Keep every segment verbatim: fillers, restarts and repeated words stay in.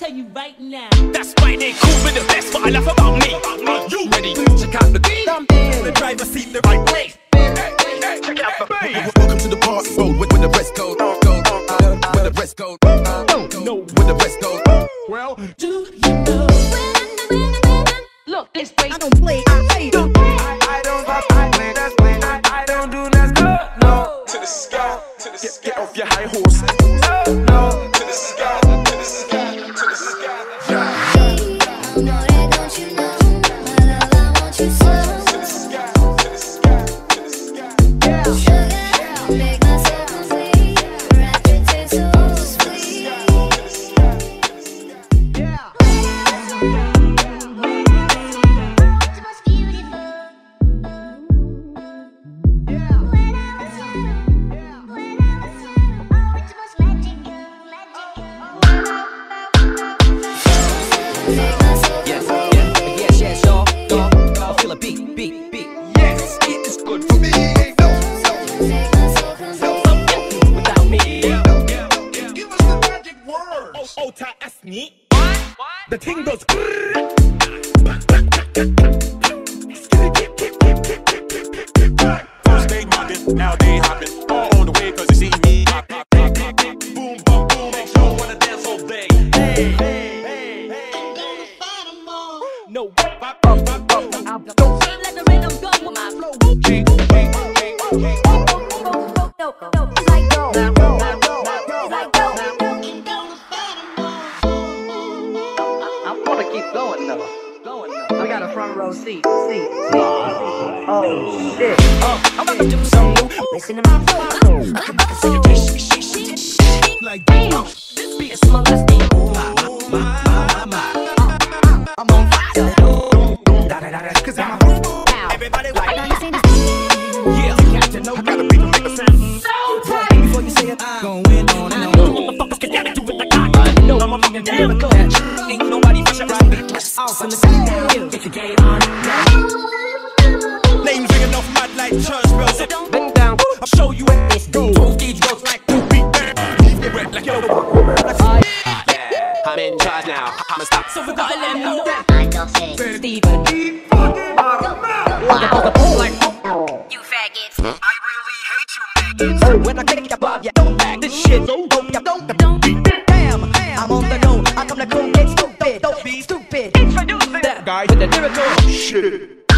tell you right now. That's why they cool with the best, but I laugh about me. You ready? Check out the beat. I'm in the driver's seat, the right place. Hey, hey, hey, check it out for me. Welcome to the party, road with the rest go. Where the rest go. No, where the rest go. Well, do you know? Look this way. I don't play. I play. Don't play. I don't. I play. That's play. I don't do that. No. To the sky. To the sky. Get off your high horse. No. To the sky. To the sky. To the sky. Yeah. No, that don't you know? My love, I want you so. To the sky. To the sky. To the sky. Yeah. Sugar, make myself complete. Wrap your taste so sweet. Yeah. Yes, yes, yes, yes, y'all, y'all, y'all feel a beat, beat, beat. Yes, it is good for me. No, no, no, no, without me. Give us the magic words. Oh, oh, ta, ask me. What? The thing goes. First they mobbing, now they hopping. All on the way cause they see me. Boom, boom, boom, make sure I wanna dance all day. Hey, hey. No, bop, bop, bop, bop, bop, bop. Let the rhythm go with my flow. Okay, okay, okay, okay. Go, go, go, it's like go. Now go, now go, now go, it's like go. I wanna keep going though, going though. I got a front row seat, seat, seat. Oh shit. Oh, I'm about to do something new. Listen to my flow. I can make a situation, shake, shake, shake. Like damn, this beat is my last beat. My, my, my, my. Ain't nobody fresh out of the house. I'm gonna get your game on. Names ringing off mad like church bells. So don't bend down. I'll show you what this do. Two gauge goes like two beat bands. Leave the red like yo. I'm in charge now. I'ma stop. So we gotta let them know that I don't say Steven. Keep fucking out of mouth. You faggots. I really hate you niggas. When I get it above, you don't back this shit. Don't, don't, don't, don't beat that. I'm on the go, I come to go get stupid. Don't be stupid. Introducing that guy with the lyrical shit.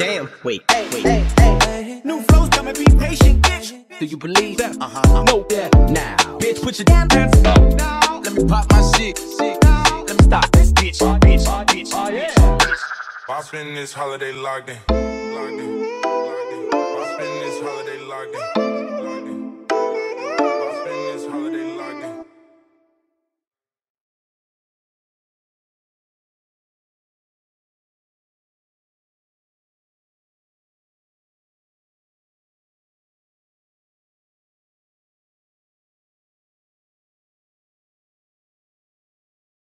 Damn, wait, hey, wait, hey, hey, hey. New flows, tell me be patient, bitch. Do you believe that? Uh-huh, I know that now. Bitch, put your damn hands up. Now, let me pop my shit, shit. Now, let me stop this bitch, oh, bitch, oh, bitch, oh, yeah. Boppin' this holiday locked in. Locked in, locked in. Boppin' this holiday locked in.